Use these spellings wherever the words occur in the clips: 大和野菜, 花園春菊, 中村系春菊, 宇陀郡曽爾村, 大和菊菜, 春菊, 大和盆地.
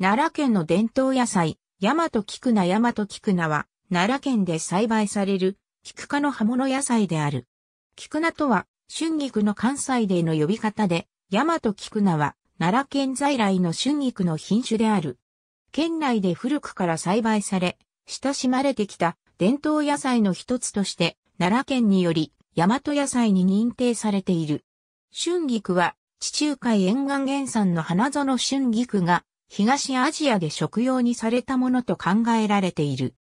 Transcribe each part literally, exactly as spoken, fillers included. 奈良県の伝統野菜、大和菊菜大和菊菜は、奈良県で栽培される、菊科の葉物野菜である。菊菜とは、春菊の関西での呼び方で、大和菊菜は、奈良県在来の春菊の品種である。県内で古くから栽培され、親しまれてきた伝統野菜の一つとして、奈良県により、大和野菜に認定されている。春菊は、地中海沿岸原産の花園春菊が、東アジアで食用にされたものと考えられている。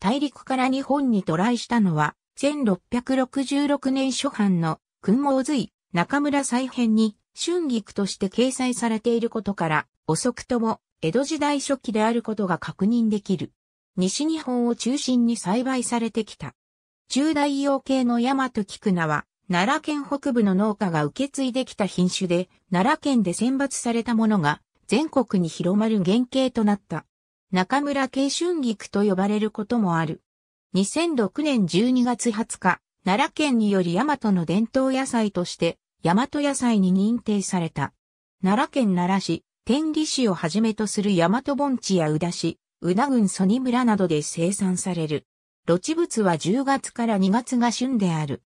大陸から日本に渡来したのは、せんろっぴゃくろくじゅうろくねん初版の訓詣随中村再編に春菊として掲載されていることから、遅くとも江戸時代初期であることが確認できる。西日本を中心に栽培されてきた。従来養鶏の大和菊菜は、奈良県北部の農家が受け継いできた品種で、奈良県で選抜されたものが、全国に広まる原型となった。中村系春菊と呼ばれることもある。にせんろくねんじゅうにがつはつか、奈良県により大和の伝統野菜として、大和野菜に認定された。奈良県奈良市、天理市をはじめとする大和盆地や宇陀市、宇陀郡曽爾村などで生産される。露地物はじゅうがつからにがつが旬である。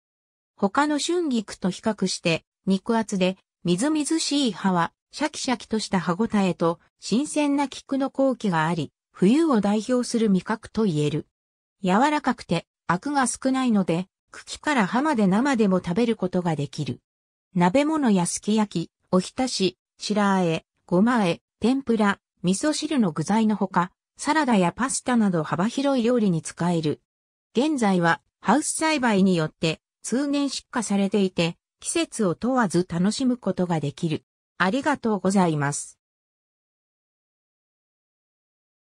他の春菊と比較して、肉厚で、みずみずしい葉は、シャキシャキとした歯ごたえと新鮮な菊の香気があり、冬を代表する味覚と言える。柔らかくてアクが少ないので、茎から葉まで生でも食べることができる。鍋物やすき焼き、おひたし、白あえ、ごまあえ、天ぷら、味噌汁の具材のほか、サラダやパスタなど幅広い料理に使える。現在はハウス栽培によって通年出荷されていて、季節を問わず楽しむことができる。ありがとうございます。